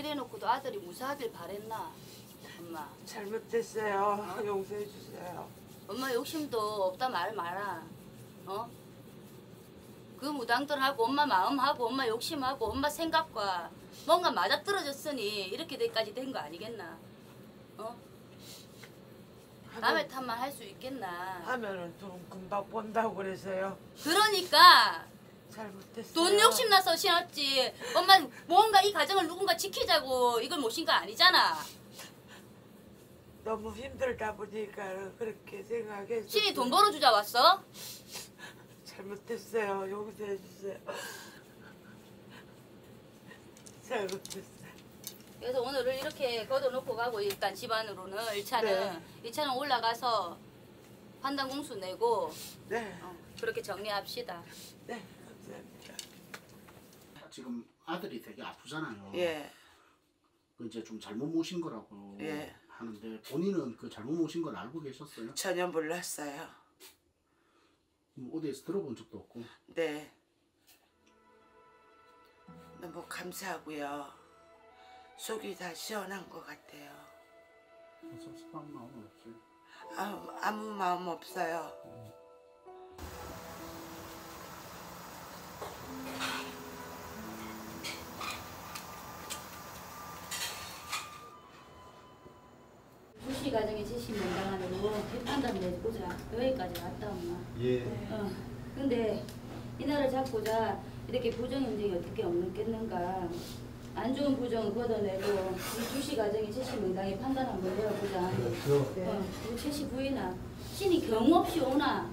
이래놓고도 아들이 무사하길 바랬나? 엄마. 잘못됐어요. 어? 용서해 주세요. 엄마 욕심도 없다 말 마라. 어? 그 무당들하고 엄마 마음하고 엄마 욕심하고 엄마 생각과 뭔가 맞아떨어졌으니 이렇게 되까지 된 거 아니겠나? 어? 남의 탓만 할 수 있겠나? 하면은 돈 금방 번다고 그래서요. 그러니까 잘못됐어요. 돈 욕심나서 신었지. 엄마 뭔가 이 가정을 누군가 지키자고 이걸 모신 거 아니잖아. 너무 힘들다 보니까 그렇게 생각했어. 신이 돈 벌어주자 왔어? 잘못됐어요. 용서해 주세요. 잘못됐어요. 그래서 오늘을 이렇게 걷어놓고 가고 일단 집안으로는 1차는 네. 2차는 올라가서 판단공수 내고 네. 그렇게 정리합시다. 네. 감사합니다. 지금 아들이 되게 아프잖아요. 예. 그 이제 좀 잘못 모신 거라고 예. 하는데 본인은 그 잘못 모신 걸 알고 계셨어요? 전혀 몰랐어요. 어디에서 들어본 적도 없고? 네. 너무 감사하고요. 속이 다 시원한 것 같아요. 섭섭한 마음은 없어요? 아무 마음 없어요. 주시 가정에 지시 명당하려고 판단 내고자 여기까지 왔다 엄마. 예. 근데 이 나라를 잡고자 이렇게 부정 인정이 어떻게 없겠는가. 안 좋은 부정은 걷어내고 이 주시 가정의 최씨 명당에 판단 한번 내려보자. 그렇죠. 네. 최씨 부인아, 신이 경우 없이 오나?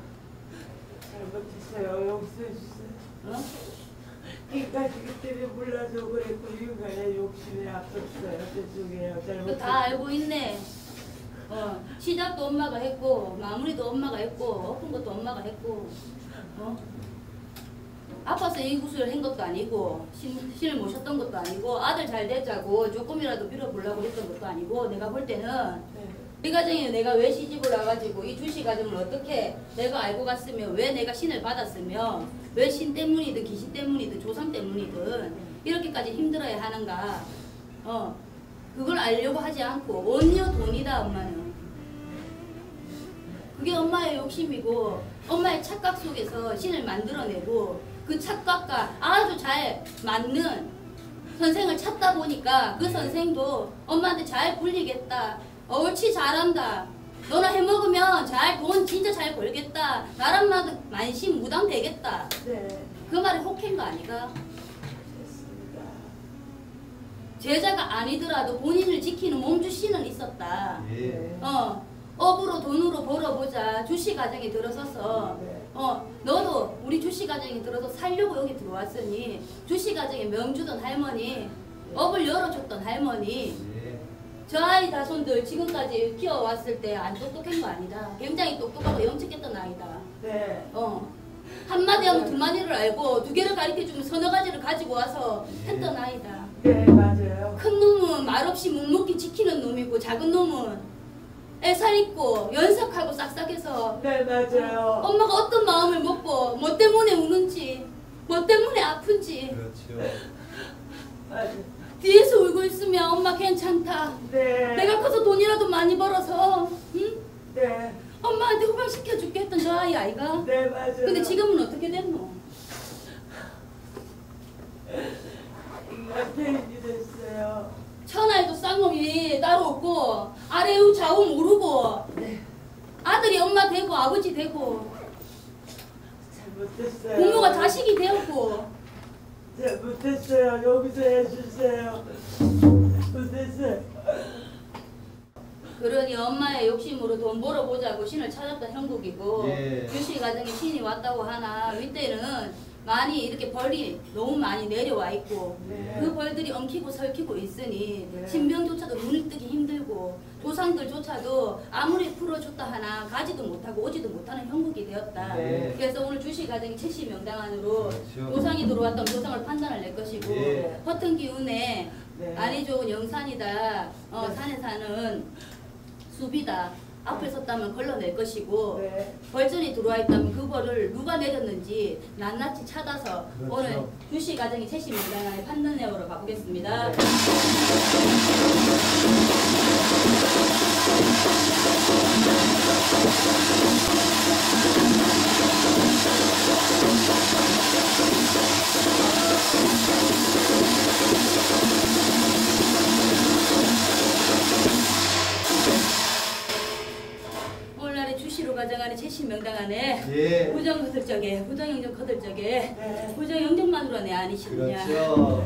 잘못했어요. 용서해 주세요. 어? 이까지기 때문에 몰라서 그랬고 인간의 욕심에 앞섰어요. 죄송해요. 잘못했어요. 다 알고 있네. 시작도 엄마가 했고 마무리도 엄마가 했고 엎은 것도 엄마가 했고 아파서 이 구슬을 한 것도 아니고 신을 모셨던 것도 아니고 아들 잘 되자고 조금이라도 빌어보려고 했던 것도 아니고 내가 볼 때는 이 가정에 내가 왜 시집을 와가지고 이 주시 가정을 어떻게 내가 알고 갔으며 왜 내가 신을 받았으며 왜 신 때문이든 귀신 때문이든 조상 때문이든 이렇게까지 힘들어야 하는가. 그걸 알려고 하지 않고 온여 돈이다 엄마는. 그게 엄마의 욕심이고 엄마의 착각 속에서 신을 만들어내고 그 착각과 아주 잘 맞는 선생을 찾다 보니까 그 선생도 엄마한테 잘 굴리겠다. 옳지 잘한다. 너나 해먹으면 잘 돈 진짜 잘 벌겠다. 나란마도 만신 무당 되겠다. 네. 그 말이 혹한 거 아니가? 됐습니다. 제자가 아니더라도 본인을 지키는 몸주신은 있었다. 네. 업으로 돈으로 벌어보자. 주시 가정에 들어서서 네. 너도 우리 주시 가정에 들어서 살려고 여기 들어왔으니 주시 가정에 명주던 할머니, 업을 열어줬던 할머니, 저 아이 자손들 지금까지 키워왔을 때 안 똑똑한 거 아니다. 굉장히 똑똑하고 영특했던 아이다. 네. 한마디 하면 두 마디를 알고 두 개를 가르쳐주면 서너 가지를 가지고 와서 했던 아이다. 네, 맞아요. 큰 놈은 말없이 묵묵히 지키는 놈이고 작은 놈은 애살 있고 연삭하고 싹싹해서 네 맞아요. 엄마가 어떤 마음을 먹고 뭐 때문에 우는지 뭐 때문에 아픈지 그렇죠. 뒤에서 울고 있으면 엄마 괜찮다. 네. 내가 커서 돈이라도 많이 벌어서 응? 네. 엄마한테 호강시켜줄게 했던 저 아이 아이가? 네 맞아요. 근데 지금은 어떻게 됐노? 인간태인이 됐어요. 천하에도 쌍놈이 따로 없고 아래 우 좌우 모르고 네. 아들이 엄마 되고 아버지 되고 잘못됐어요. 부모가 자식이 되었고 잘못됐어요. 여기서 해주세요. 잘못됐어요. 그러니 엄마의 욕심으로 돈 벌어보자고 신을 찾았던 형국이고 예. 주시 가정에 신이 왔다고 하나 윗대는 많이 이렇게 벌이 너무 많이 내려와 있고 네. 그 벌들이 엉키고 설키고 있으니 네. 신병조차도 눈을 뜨기 힘들고 조상들조차도 아무리 풀어줬다 하나 가지도 못하고 오지도 못하는 형국이 되었다. 네. 그래서 오늘 주시 가정이 최씨 명당 안으로 그렇죠. 조상이 들어왔던 조상을 판단을 낼 것이고 네. 허튼 기운에 네. 알이 좋은 영산이다. 산에 사는 숲이다. 앞에 섰다면 걸러낼 것이고 네. 벌전이 들어와 있다면 그 벌을 누가 내렸는지 낱낱이 찾아서 그렇죠. 오늘 주시 과정의 채시 문단의 판단 내용으로 가보겠습니다. 네. 오늘날의 주시로 가정하는 채시 명당 안에 예. 부정거들적에 부정영정거들적에 네. 부정영정만 으로내 아니시느냐. 그렇죠.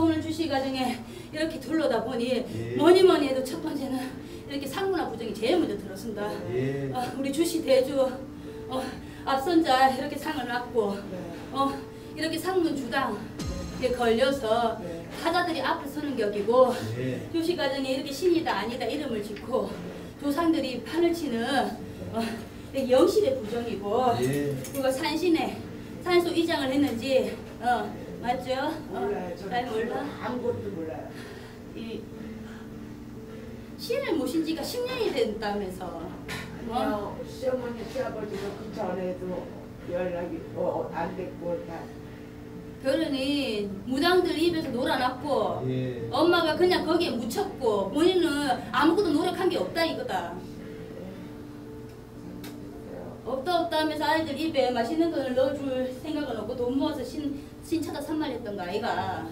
오늘 주시 가정에 이렇게 둘러다 보니 예. 뭐니뭐니 해도 첫 번째는 이렇게 상문화 부정이 제일 먼저 들어선다. 예. 우리 주시 대주 앞선자 이렇게 상을 놨고 네. 이렇게 상문 주당 이렇게 걸려서 네. 타자들이 앞에 서는 격이고 네. 주시 가정에 이렇게 신이다 아니다 이름을 짓고 조상들이 판을 치는 영실의 부정이고 예. 그리고 산신에 산소 이장을 했는지 맞죠? 몰라요. 잘 몰라? 아무것도 몰라요. 이 신을 모신 지가 10년이 된다면서 시어머니 시아버지도 그 전에도 연락이 안 됐고 다 결혼이 무당들 입에서 놀아놨고 예. 엄마가 그냥 거기에 묻혔고 본인은 아무것도 노력한 게 없다 이거다. 없다 하면서 아이들 입에 맛있는 돈을 넣어줄 생각은 없고 돈 모아서 신 찾아 산말했던 거 아이가.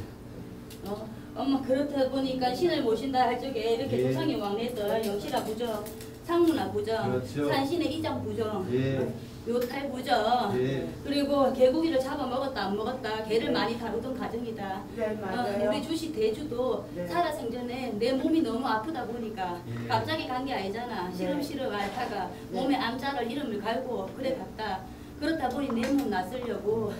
엄마 그렇다 보니까 신을 모신다 할 적에 이렇게 예. 조상의 왕래서 영시라 부정, 상문화 부정, 그렇죠. 산신의 이장 부정. 예. 요탈 부정 예. 그리고 개고기를 잡아먹었다 안 먹었다 개를 네. 많이 다루던 가정이다. 네, 맞아요. 우리 주시 대주도 네. 살아생전에 내 몸이 너무 아프다 보니까 예. 갑자기 간 게 아니잖아. 시름시름 앓다가 네. 몸에 암자를 이름을 갈고 그래 갔다. 그렇다 보니 내 몸 낫으려고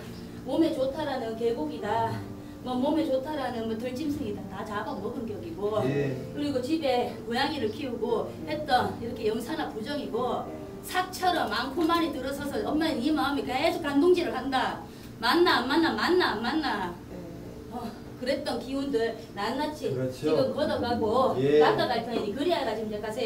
몸에 좋다라는 개고기다 뭐 몸에 좋다라는 뭐 들짐승이다 다 잡아먹은 격이고 예. 그리고 집에 고양이를 키우고 했던 이렇게 영산화 부정이고 삭처럼 많고 많이 들어서서 엄마는 이 마음이 계속 간동질을 한다. 만나 안 만나 만나 안 만나 그랬던 기운들 낱낱이 그렇죠. 지금 걷어가고 예. 닦아갈 테니 그래야 가지고 이제 가세요.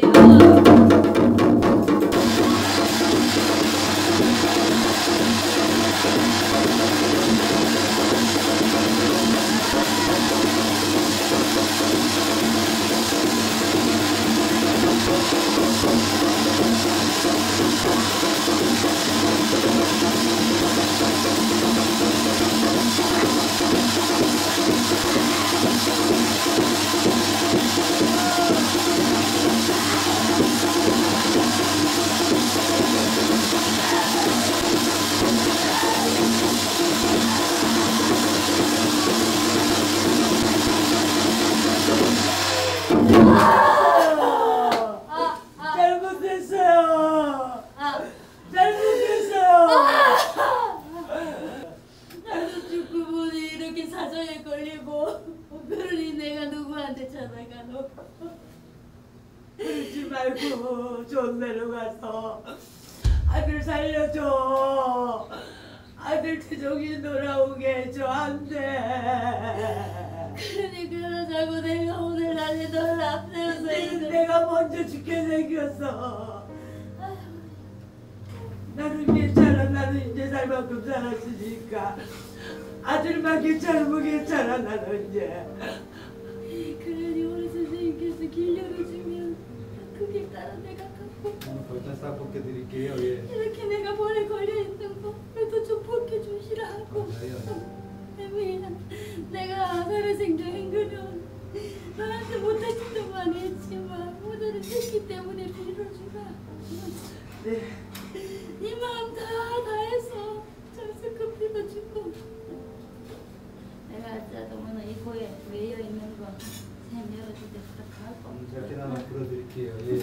아이고 좋은 데로 가서 아들 살려줘. 아들 태종이 돌아오게 해줘. 안돼. 그러니 그러자고 내가 오늘 날에 널 앞세워서 내가 먼저 죽게 생겼어. 나는 괜찮아. 나는 이제 살 만큼 살았으니까 아들만 괜찮으면 괜찮아. 나는 이제 그러니 우리 선생님께서 길려를 주면 그길 따라 내가 가고 벌써 싹 벗겨드릴게요. 예. 이렇게 내가 벌에 걸려있는 거 그래도 좀 벗겨주시라고. 내가 살아생전 행거는 너한테 못할 짓도 많이 했지만 오늘은 했기 때문에 빌어주라. 네. 네 마음 다해서 정성껏 빌어주고 내가 아까 너무나 이 고에 매여있는 거 짧게나마 불어드릴게요. 예.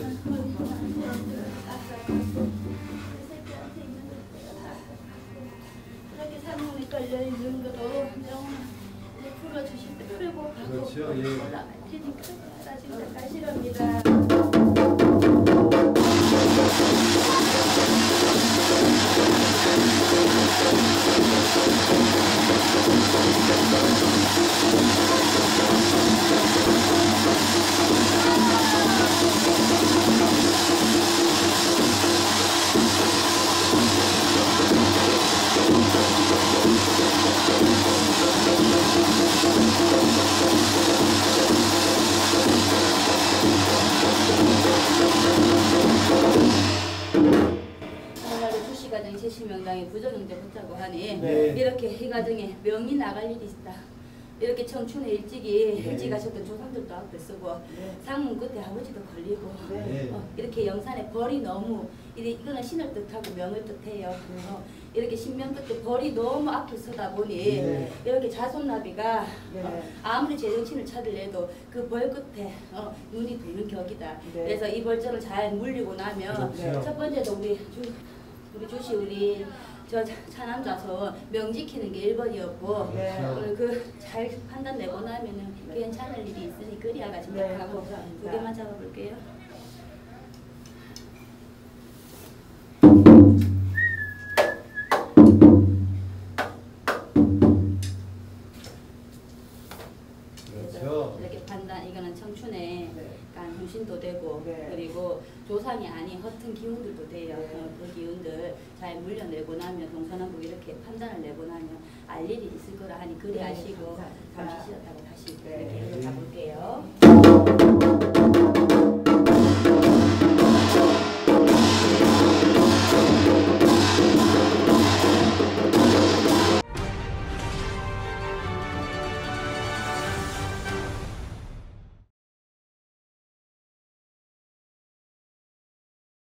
이렇게 상문이 걸려 있는 것도 풀어주실 때 풀고 가고 그렇죠. 예. 올라갈 테니까 따라주면 가시랍니다. 해가정이 제시명당에 부정행자 붙자고 하니 네. 이렇게 해가정에 명이 나갈 일이 있다. 이렇게 청춘에 일찍이 네. 일찍 가셨던 조상들도 앞에 쓰고 네. 상문 끝에 아버지도 걸리고 네. 이렇게 영산에 벌이 너무 이거는 신을 뜻하고 명을 뜻해요. 네. 이렇게 신명 끝에 벌이 너무 앞에 서다 보니 네. 이렇게 자손나비가 네. 아무리 제정신을 찾으려도 그 벌 끝에 눈이 도는 격이다. 네. 그래서 이 벌점을 잘 물리고 나면 네. 첫 번째도 우리 주시 우리 저 차남자서 명 지키는 게 1번이었고 네. 그 잘 판단 내고 나면은 네. 괜찮을 일이 있으니 그리아가 생각하고 두 개만 잡아볼게요. 그렇죠. 이렇게 판단 이거는 청춘에 네. 유신도 되고 네. 그리고 조상이 아닌 허튼 기운들도 돼요. 네. 그 기운들 잘 물려내고 나면 동서남북 이렇게 판단을 내고 나면 알 일이 있을 거라 하니 그리 아시고 잠시 쉬었다가 다시 이렇게 가볼게요.